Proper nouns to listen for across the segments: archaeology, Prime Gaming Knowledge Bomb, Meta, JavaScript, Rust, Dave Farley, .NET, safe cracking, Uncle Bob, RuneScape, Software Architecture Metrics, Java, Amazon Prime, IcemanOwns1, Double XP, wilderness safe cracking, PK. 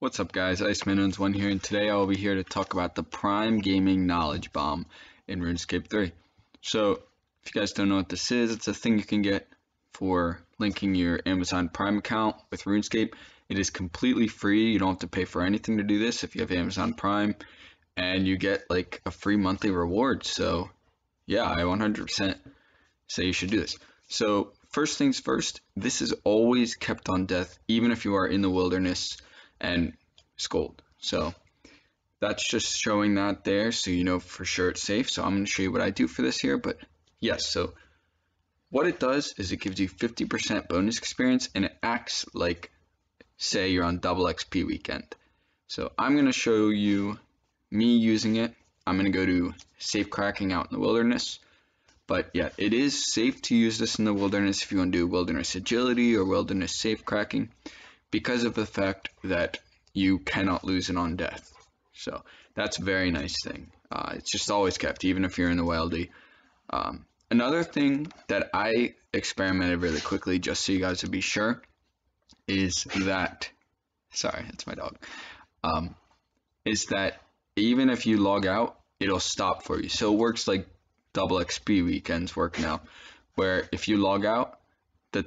What's up guys, IcemanOwns1 here, and today I'll be here to talk about the Prime Gaming Knowledge Bomb in RuneScape 3. So, if you guys don't know what this is, it's a thing you can get for linking your Amazon Prime account with RuneScape. It is completely free, you don't have to pay for anything to do this if you have Amazon Prime, and you get like a free monthly reward. So, yeah, I 100% say you should do this. So, first things first, this is always kept on death, even if you are in the wilderness and scold. So that's just showing that there so you know for sure it's safe. So I'm going to show you what I do for this here, but yes, so what it does is it gives you 50% bonus experience, and it acts like, say, you're on double XP weekend. So I'm going to show you me using it. I'm going to go to safe cracking out in the wilderness, but yeah, it is safe to use this in the wilderness if you want to do wilderness agility or wilderness safe cracking, because of the fact that you cannot lose it on death. So that's a very nice thing. It's just always kept, even if you're in the wildy. Another thing that I experimented really quickly, just so you guys would be sure, is that, sorry, that's my dog, is that even if you log out, it'll stop for you. So it works like double XP weekends work now, where if you log out, the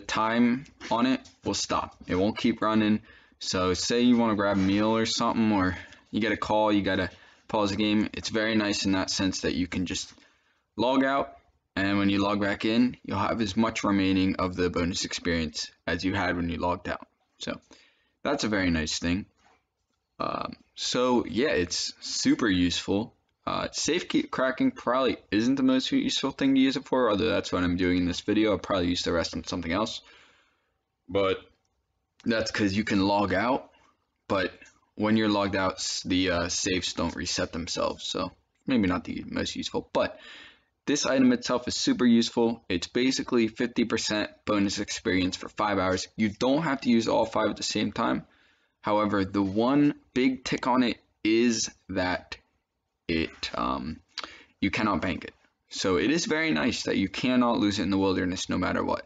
time on it will stop. It won't keep running. So say you want to grab a meal or something, or you get a call, you got to pause the game. It's very nice in that sense that you can just log out, and when you log back in, you'll have as much remaining of the bonus experience as you had when you logged out. So that's a very nice thing. So yeah, it's super useful. Safe cracking probably isn't the most useful thing to use it for, although that's what I'm doing in this video. I'll probably use the rest on something else, but that's because you can log out, but when you're logged out, the saves don't reset themselves, so maybe not the most useful. But this item itself is super useful. It's basically 50% bonus experience for 5 hours. You don't have to use all 5 at the same time. However, the one big tick on it is that you cannot bank it. So it is very nice that you cannot lose it in the wilderness no matter what.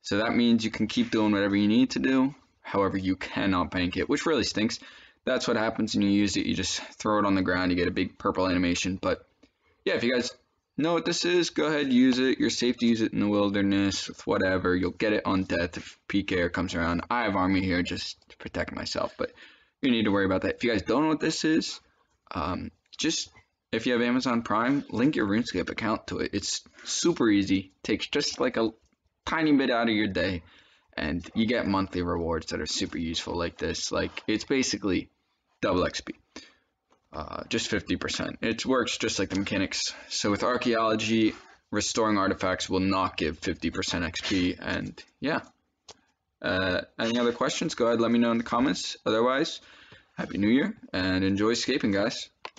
So that means you can keep doing whatever you need to do. However, you cannot bank it, which really stinks. That's what happens when you use it. You just throw it on the ground, you get a big purple animation. But yeah, if you guys know what this is, go ahead, use it. You're safe to use it in the wilderness with whatever. You'll get it on death if PK comes around. I have army here just to protect myself, but you need to worry about that. If you guys don't know what this is, just... if you have Amazon Prime, link your RuneScape account to it. It's super easy, takes just like a tiny bit out of your day, and you get monthly rewards that are super useful like this. Like, it's basically double XP, just 50%. It works just like the mechanics. So with archaeology, restoring artifacts will not give 50% XP, and yeah. Any other questions, go ahead, let me know in the comments. Otherwise, Happy New Year, and enjoy escaping, guys.